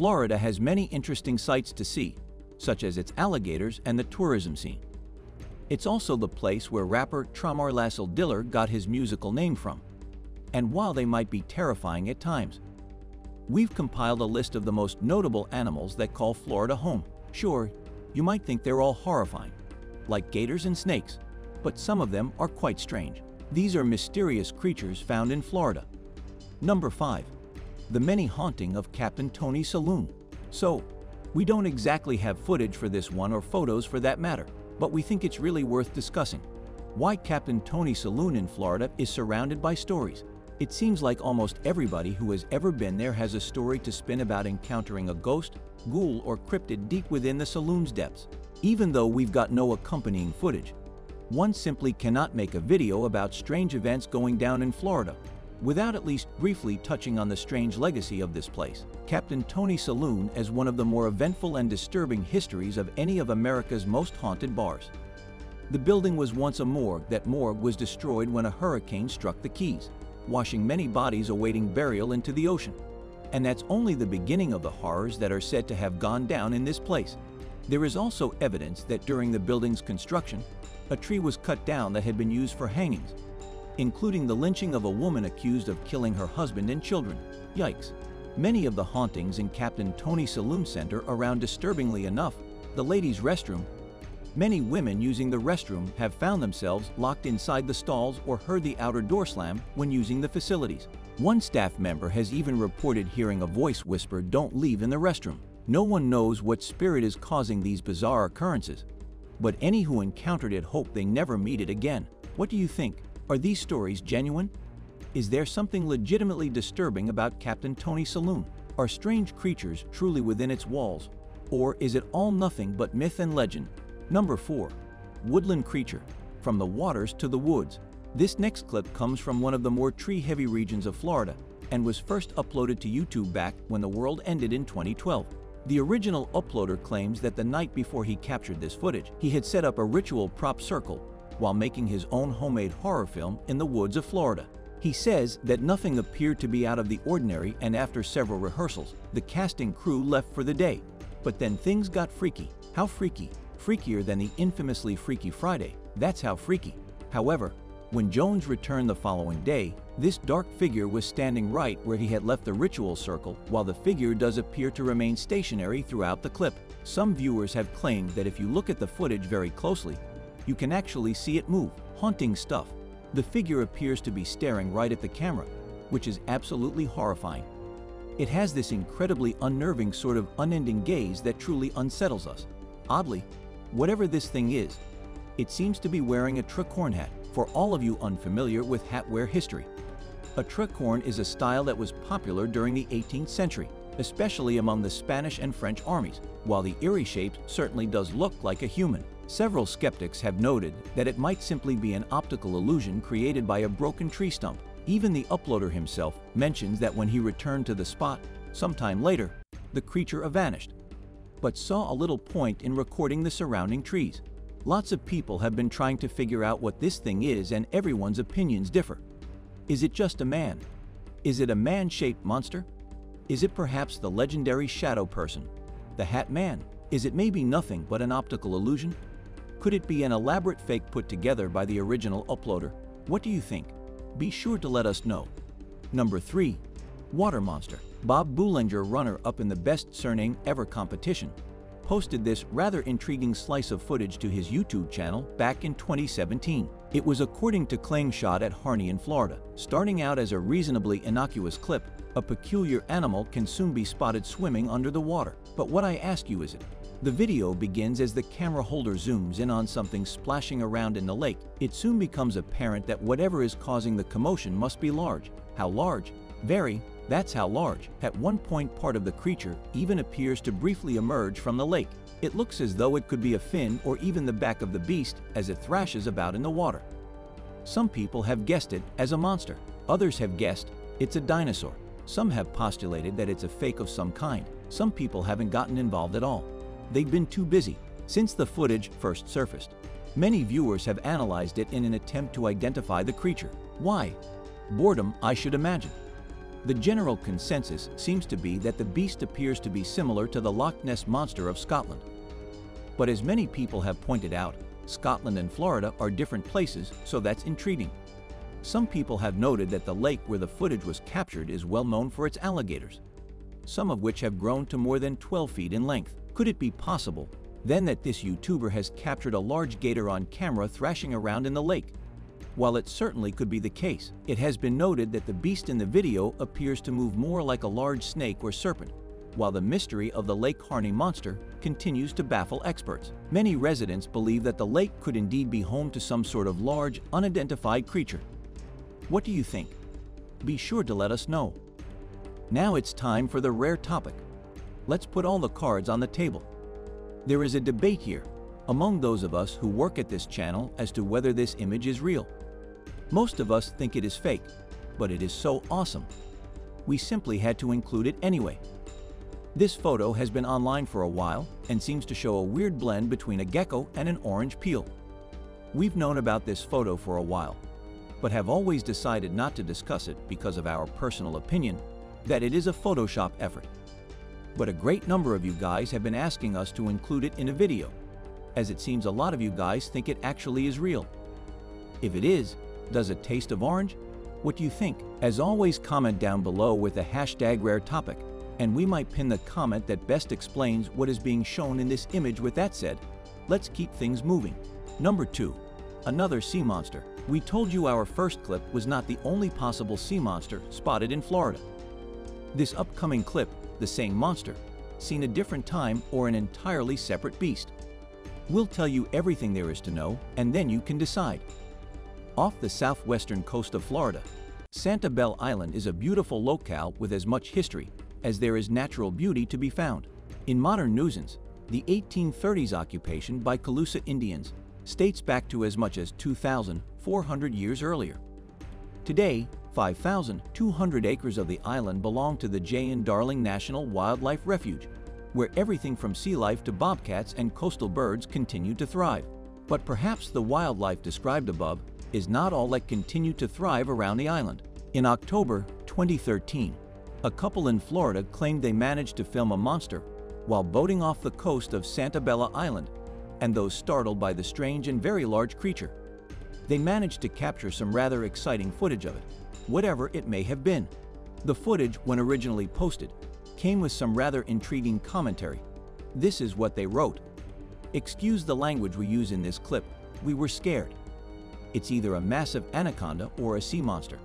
Florida has many interesting sights to see, such as its alligators and the tourism scene. It's also the place where rapper Tramar-Lacel-Dillar got his musical name from. And while they might be terrifying at times, we've compiled a list of the most notable animals that call Florida home. Sure, you might think they're all horrifying, like gators and snakes, but some of them are quite strange. These are mysterious creatures found in Florida. Number 5. The many haunting of Captain Tony's Saloon. So, we don't exactly have footage for this one or photos for that matter, but we think it's really worth discussing. Why Captain Tony's Saloon in Florida is surrounded by stories. It seems like almost everybody who has ever been there has a story to spin about encountering a ghost, ghoul, or cryptid deep within the saloon's depths. Even though we've got no accompanying footage, one simply cannot make a video about strange events going down in Florida without at least briefly touching on the strange legacy of this place. Captain Tony's Saloon is one of the more eventful and disturbing histories of any of America's most haunted bars. The building was once a morgue. That morgue was destroyed when a hurricane struck the Keys, washing many bodies awaiting burial into the ocean. And that's only the beginning of the horrors that are said to have gone down in this place. There is also evidence that during the building's construction, a tree was cut down that had been used for hangings, including the lynching of a woman accused of killing her husband and children. Yikes! Many of the hauntings in Captain Tony's Saloon center around, disturbingly enough, the ladies' restroom. Many women using the restroom have found themselves locked inside the stalls or heard the outer door slam when using the facilities. One staff member has even reported hearing a voice whisper, "Don't leave in the restroom." No one knows what spirit is causing these bizarre occurrences, but any who encountered it hope they never meet it again. What do you think? Are these stories genuine? Is there something legitimately disturbing about Captain Tony's Saloon? Are strange creatures truly within its walls? Or is it all nothing but myth and legend? Number 4. Woodland creature. From the waters to the woods. This next clip comes from one of the more tree-heavy regions of Florida and was first uploaded to YouTube back when the world ended in 2012. The original uploader claims that the night before he captured this footage, he had set up a ritual prop circle while making his own homemade horror film in the woods of Florida. He says that nothing appeared to be out of the ordinary, and after several rehearsals, the casting crew left for the day. But then things got freaky. How freaky? Freakier than the infamously Freaky Friday. That's how freaky. However, when Jones returned the following day, this dark figure was standing right where he had left the ritual circle, while the figure does appear to remain stationary throughout the clip. Some viewers have claimed that if you look at the footage very closely, you can actually see it move. Haunting stuff. The figure appears to be staring right at the camera, which is absolutely horrifying. It has this incredibly unnerving sort of unending gaze that truly unsettles us. Oddly, whatever this thing is, it seems to be wearing a tricorn hat. For all of you unfamiliar with hatwear history, a tricorn is a style that was popular during the 18th century, especially among the Spanish and French armies. While the eerie shape certainly does look like a human, several skeptics have noted that it might simply be an optical illusion created by a broken tree stump. Even the uploader himself mentions that when he returned to the spot sometime later, the creature vanished, but saw a little point in recording the surrounding trees. Lots of people have been trying to figure out what this thing is, and everyone's opinions differ. Is it just a man? Is it a man-shaped monster? Is it perhaps the legendary shadow person, the Hat Man? Is it maybe nothing but an optical illusion? Could it be an elaborate fake put together by the original uploader? What do you think? Be sure to let us know. Number 3. Water monster. Bob Boolinger, runner-up in the Best Surname Ever competition, posted this rather intriguing slice of footage to his YouTube channel back in 2017. It was, according to Clangshot at Harney in Florida. Starting out as a reasonably innocuous clip, a peculiar animal can soon be spotted swimming under the water. But what I ask you is it? The video begins as the camera holder zooms in on something splashing around in the lake. It soon becomes apparent that whatever is causing the commotion must be large. How large? Very. That's how large. At one point, part of the creature even appears to briefly emerge from the lake. It looks as though it could be a fin or even the back of the beast as it thrashes about in the water. Some people have guessed it as a monster. Others have guessed it's a dinosaur. Some have postulated that it's a fake of some kind. Some people haven't gotten involved at all. They've been too busy. Since the footage first surfaced, many viewers have analyzed it in an attempt to identify the creature. Why? Boredom, I should imagine. The general consensus seems to be that the beast appears to be similar to the Loch Ness Monster of Scotland. But as many people have pointed out, Scotland and Florida are different places, so that's intriguing. Some people have noted that the lake where the footage was captured is well known for its alligators, some of which have grown to more than 12 feet in length. Could it be possible, then, that this YouTuber has captured a large gator on camera thrashing around in the lake? While it certainly could be the case, it has been noted that the beast in the video appears to move more like a large snake or serpent, while the mystery of the Lake Harney monster continues to baffle experts. Many residents believe that the lake could indeed be home to some sort of large, unidentified creature. What do you think? Be sure to let us know. Now it's time for the rare topic. Let's put all the cards on the table. There is a debate here among those of us who work at this channel as to whether this image is real. Most of us think it is fake, but it is so awesome, we simply had to include it anyway. This photo has been online for a while and seems to show a weird blend between a gecko and an orange peel. We've known about this photo for a while, but have always decided not to discuss it because of our personal opinion that it is a Photoshop effort. But a great number of you guys have been asking us to include it in a video, as it seems a lot of you guys think it actually is real. If it is, does it taste of orange? What do you think? As always, comment down below with the hashtag rare topic, and we might pin the comment that best explains what is being shown in this image. With that said, let's keep things moving. Number 2, another sea monster. We told you our first clip was not the only possible sea monster spotted in Florida. This upcoming clip, the same monster, seen a different time or an entirely separate beast. We'll tell you everything there is to know, and then you can decide. Off the southwestern coast of Florida, Sanibel Island is a beautiful locale with as much history as there is natural beauty to be found. In modern newsance, the 1830s occupation by Calusa Indians dates back to as much as 2,400 years earlier. Today, 5,200 acres of the island belong to the Jay and Darling National Wildlife Refuge, where everything from sea life to bobcats and coastal birds continue to thrive. But perhaps the wildlife described above is not all that continue to thrive around the island. In October 2013, a couple in Florida claimed they managed to film a monster while boating off the coast of Sanibel Island, and those startled by the strange and very large creature, they managed to capture some rather exciting footage of it, whatever it may have been. The footage, when originally posted, came with some rather intriguing commentary. This is what they wrote. "Excuse the language we use in this clip, we were scared. It's either a massive anaconda or a sea monster.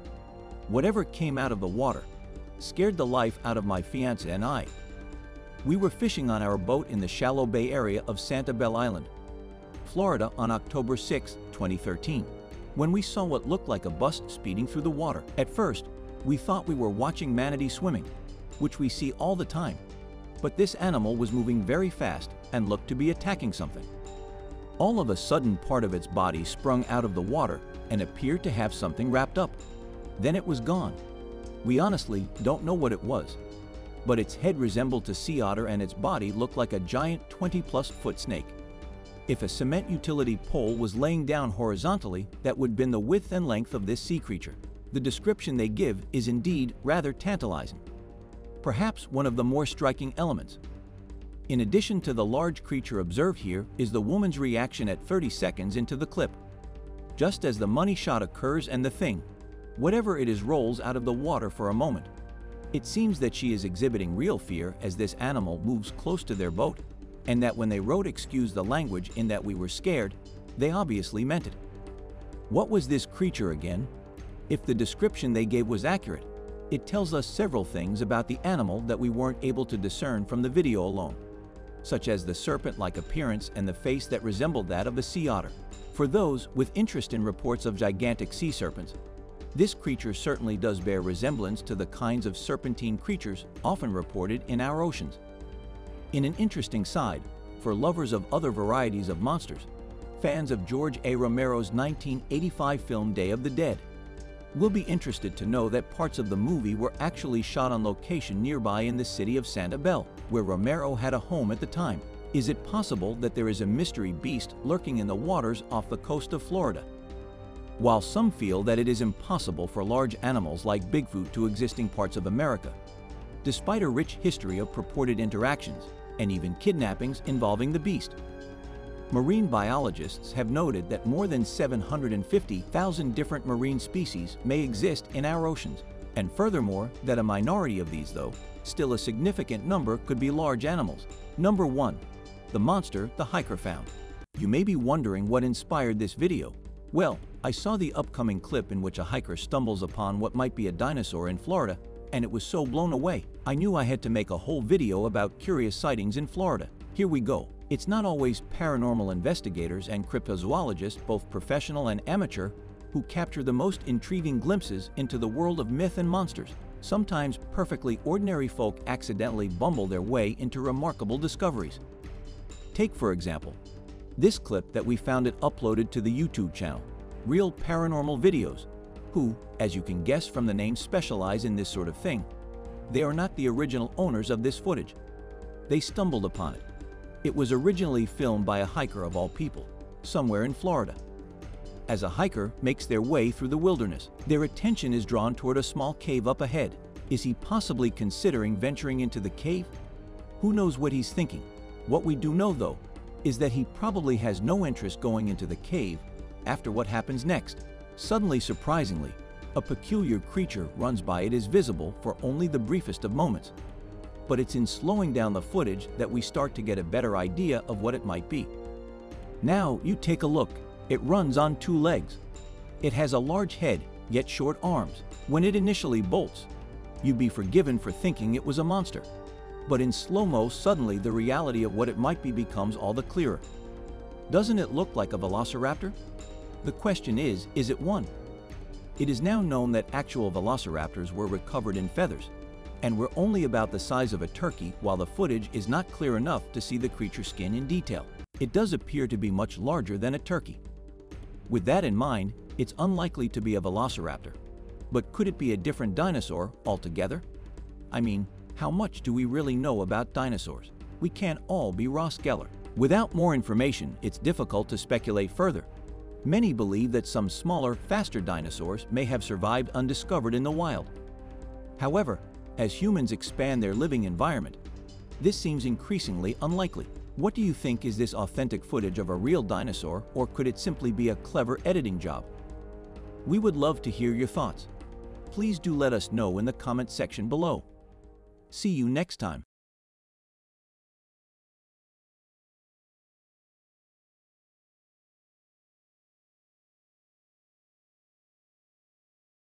Whatever came out of the water scared the life out of my fiancé and I. We were fishing on our boat in the shallow bay area of Sanibel Island, Florida on October 6, 2013, when we saw what looked like a bus speeding through the water. At first, we thought we were watching manatee swimming, which we see all the time, but this animal was moving very fast and looked to be attacking something. All of a sudden, part of its body sprung out of the water and appeared to have something wrapped up. Then it was gone. We honestly don't know what it was, but its head resembled a sea otter and its body looked like a giant 20-plus-foot snake. If a cement utility pole was laying down horizontally, that would have been the width and length of this sea creature." The description they give is indeed rather tantalizing. Perhaps one of the more striking elements, in addition to the large creature observed here, is the woman's reaction at 30 seconds into the clip. Just as the money shot occurs and the thing, whatever it is, rolls out of the water for a moment, it seems that she is exhibiting real fear as this animal moves close to their boat, and that when they wrote "excuse the language" in that "we were scared," they obviously meant it. What was this creature again? If the description they gave was accurate, it tells us several things about the animal that we weren't able to discern from the video alone, such as the serpent-like appearance and the face that resembled that of a sea otter. For those with interest in reports of gigantic sea serpents, this creature certainly does bear resemblance to the kinds of serpentine creatures often reported in our oceans. In an interesting side, for lovers of other varieties of monsters, fans of George A. Romero's 1985 film Day of the Dead will be interested to know that parts of the movie were actually shot on location nearby in the city of Sanibel, where Romero had a home at the time. Is it possible that there is a mystery beast lurking in the waters off the coast of Florida? while some feel that it is impossible for large animals like Bigfoot to exist in parts of America, despite a rich history of purported interactions and even kidnappings involving the beast. Marine biologists have noted that more than 750,000 different marine species may exist in our oceans, and furthermore, that a minority of these, though still a significant number, could be large animals. Number 1. The monster the hiker found. You may be wondering what inspired this video. Well, I saw the upcoming clip in which a hiker stumbles upon what might be a dinosaur in Florida, and it was so blown away, I knew I had to make a whole video about curious sightings in Florida. Here we go. It's not always paranormal investigators and cryptozoologists, both professional and amateur, who capture the most intriguing glimpses into the world of myth and monsters. Sometimes perfectly ordinary folk accidentally bumble their way into remarkable discoveries. Take, for example, this clip that we found it uploaded to the YouTube channel, Real Paranormal Videos, who, as you can guess from the name, specialize in this sort of thing. They are not the original owners of this footage. They stumbled upon it. It was originally filmed by a hiker of all people, somewhere in Florida. As a hiker makes their way through the wilderness, their attention is drawn toward a small cave up ahead. Is he possibly considering venturing into the cave? Who knows what he's thinking? What we do know, though, is that he probably has no interest going into the cave after what happens next. Suddenly, surprisingly, a peculiar creature runs by. It is visible for only the briefest of moments, but it's in slowing down the footage that we start to get a better idea of what it might be. Now you take a look. It runs on two legs. It has a large head, yet short arms. When it initially bolts, you'd be forgiven for thinking it was a monster. But in slow-mo, suddenly the reality of what it might be becomes all the clearer. Doesn't it look like a velociraptor? The question is it one? It is now known that actual velociraptors were recovered in feathers, and were only about the size of a turkey, while the footage is not clear enough to see the creature's skin in detail. It does appear to be much larger than a turkey. With that in mind, it's unlikely to be a velociraptor. But could it be a different dinosaur altogether? I mean, how much do we really know about dinosaurs? We can't all be Ross Geller. Without more information, it's difficult to speculate further. Many believe that some smaller, faster dinosaurs may have survived undiscovered in the wild. However, as humans expand their living environment, this seems increasingly unlikely. What do you think? Is this authentic footage of a real dinosaur, or could it simply be a clever editing job? We would love to hear your thoughts. Please do let us know in the comment section below. See you next time.